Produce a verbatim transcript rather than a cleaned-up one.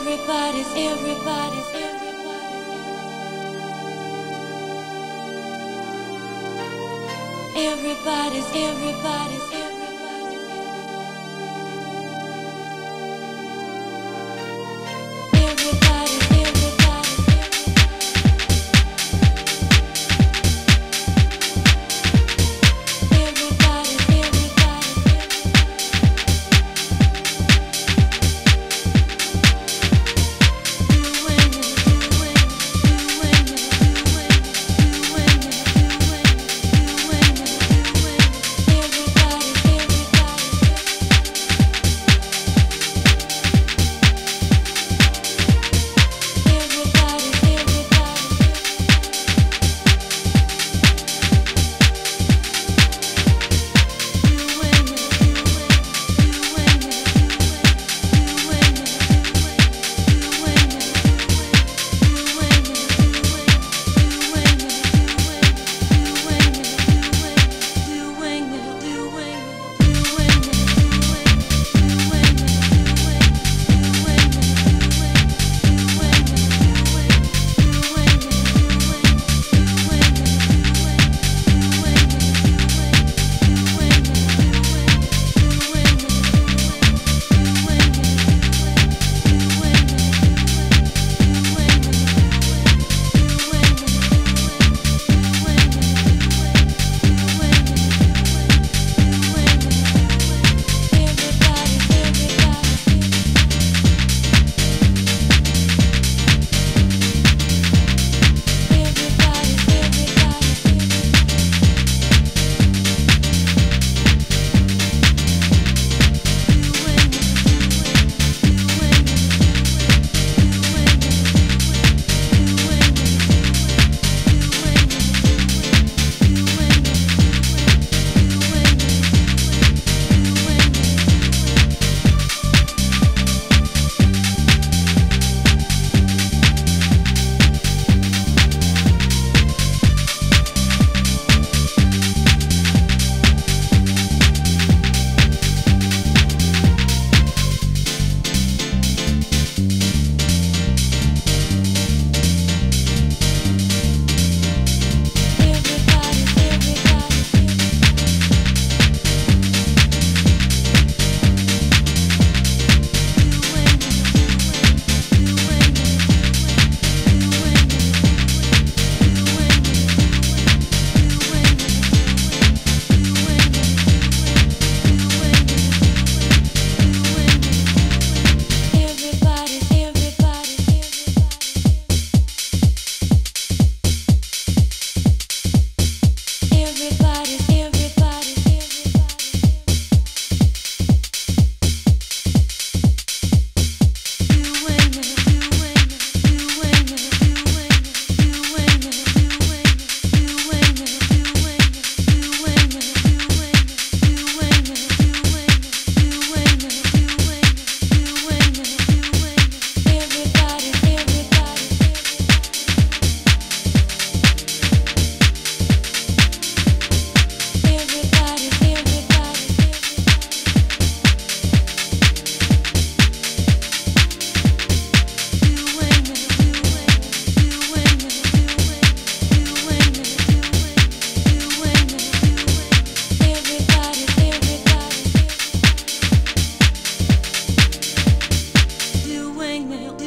everybody's, everybody's, everybody's. Everybody's, everybody's, everybody's, everybody's. Well,